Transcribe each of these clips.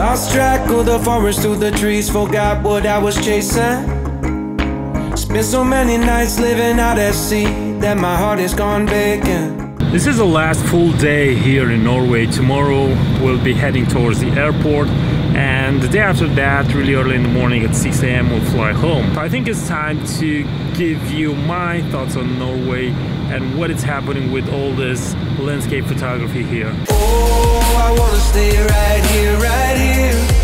Lost track of the forest through the trees, forgot what I was chasing. Spent so many nights living out at sea that my heart is gone vacant. This is the last full day here in Norway. Tomorrow we'll be heading towards the airport, and the day after that, really early in the morning at 6 a.m. we'll fly home. I think it's time to give you my thoughts on Norway and what is happening with all this landscape photography here. Oh, I wanna stay right here,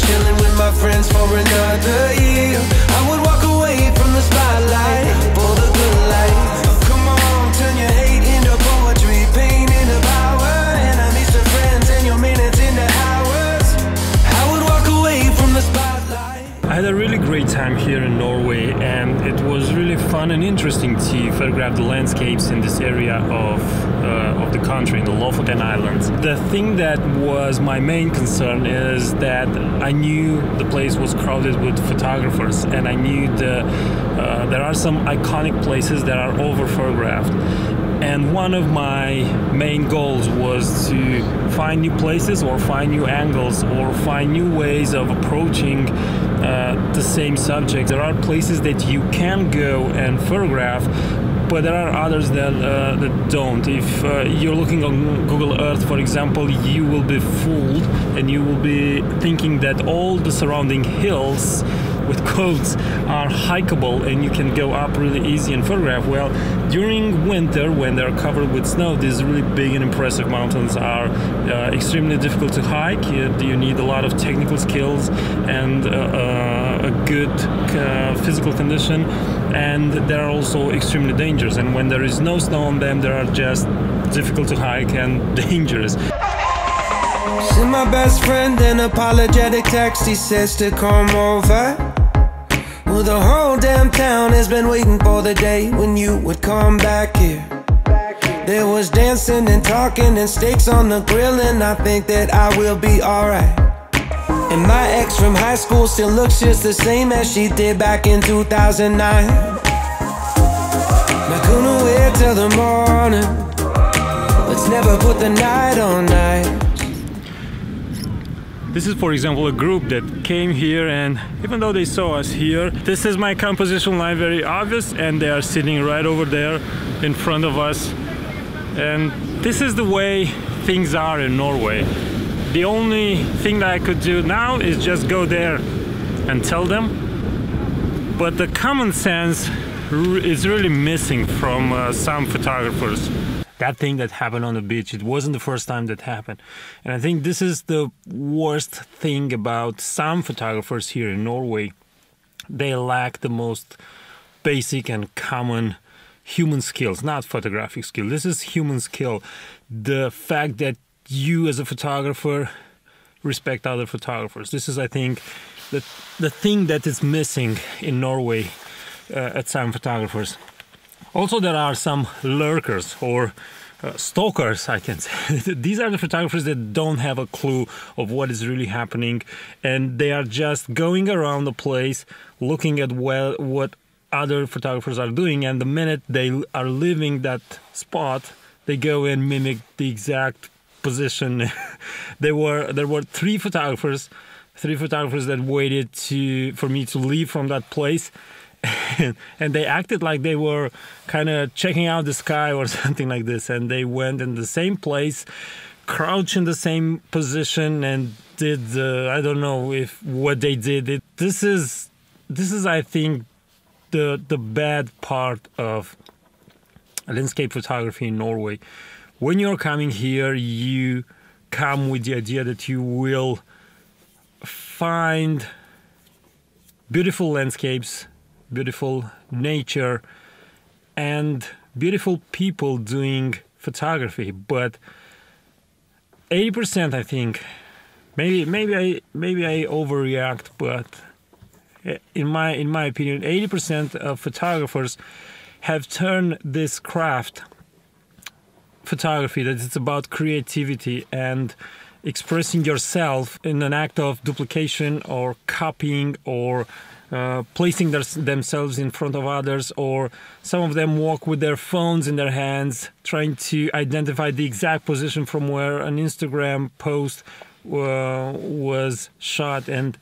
chilling with my friends for another year. I would walk away from the spotlight for the good life. Come on, turn your hate into poetry, pain into power, enemies to friends, and your minutes into hours. I would walk away from the spotlight. I had a really great time here in Norway, and it was really fun and interesting to photograph the landscapes in this area of the country, in the Lofoten Islands. The thing that was my main concern is that I knew the place was crowded with photographers, and I knew there are some iconic places that are over-photographed. And one of my main goals was to find new places, or find new angles, or find new ways of approaching the same subject. There are places that you can go and photograph, but there are others that don't. If you're looking on Google Earth, for example, you will be fooled, and you will be thinking that all the surrounding hills with quotes are hikeable and you can go up really easy and photograph. Well, during winter, when they're covered with snow, these really big and impressive mountains are extremely difficult to hike. You need a lot of technical skills and a good physical condition, and they're also extremely dangerous. And when there is no snow on them, they are just difficult to hike and dangerous. Send my best friend an apologetic text, he says to come over. Well, the whole damn town has been waiting for the day when you would come back here. There was dancing and talking and steaks on the grill, and I think that I will be alright. And my ex from high school still looks just the same as she did back in 2009. Now couldn't wait till the morning, let's never put the night on night. This is, for example, a group that came here, and even though they saw us here, this is my composition line, very obvious, and they are sitting right over there in front of us. And this is the way things are in Norway. The only thing that I could do now is just go there and tell them. But the common sense is really missing from some photographers. That thing that happened on the beach, it wasn't the first time that happened. And I think this is the worst thing about some photographers here in Norway. They lack the most basic and common human skills, not photographic skill. This is human skill. The fact that you as a photographer respect other photographers. This is, I think, the thing that is missing in Norway at some photographers. Also, there are some lurkers or stalkers, I can say. These are the photographers that don't have a clue of what is really happening, and they are just going around the place looking at what other photographers are doing, and the minute they are leaving that spot, they go and mimic the exact position. There were three photographers that waited for me to leave from that place. And they acted like they were kind of checking out the sky or something like this, and they went in the same place, crouched in the same position, and did I don't know if what they did. This is I think the bad part of landscape photography in Norway. When you're coming here, you come with the idea that you will find beautiful landscapes, beautiful nature, and beautiful people doing photography. But 80%, I think, maybe I overreact, but in my opinion, 80% of photographers have turned this craft photography, that it's about creativity and expressing yourself, in an act of duplication or copying, or placing themselves in front of others, or some of them walk with their phones in their hands, trying to identify the exact position from where an Instagram post was shot, and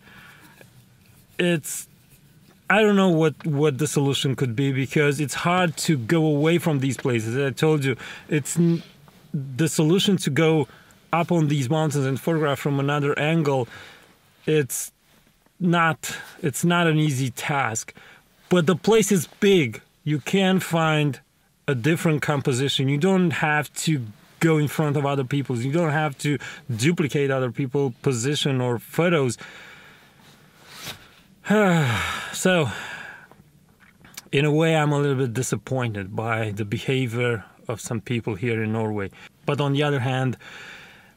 it's, I don't know what the solution could be, because it's hard to go away from these places. I told you, it's the solution to go up on these mountains and photograph from another angle. It's not an easy task, but the place is big. You can find a different composition. You don't have to go in front of other people's. You don't have to duplicate other people's position or photos. So, in a way, I'm a little bit disappointed by the behavior of some people here in Norway. But on the other hand,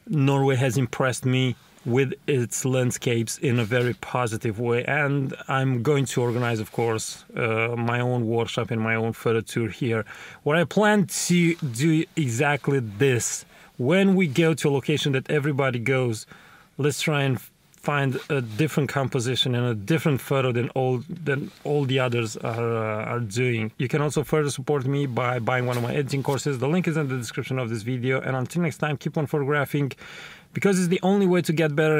Norway has impressed me with its landscapes in a very positive way, and I'm going to organize, of course, my own workshop and my own photo tour here, where I plan to do exactly this. When we go to a location that everybody goes, let's try and find a different composition and a different photo than all the others are doing. You can also further support me by buying one of my editing courses. The link is in the description of this video, and until next time, keep on photographing, because it's the only way to get better.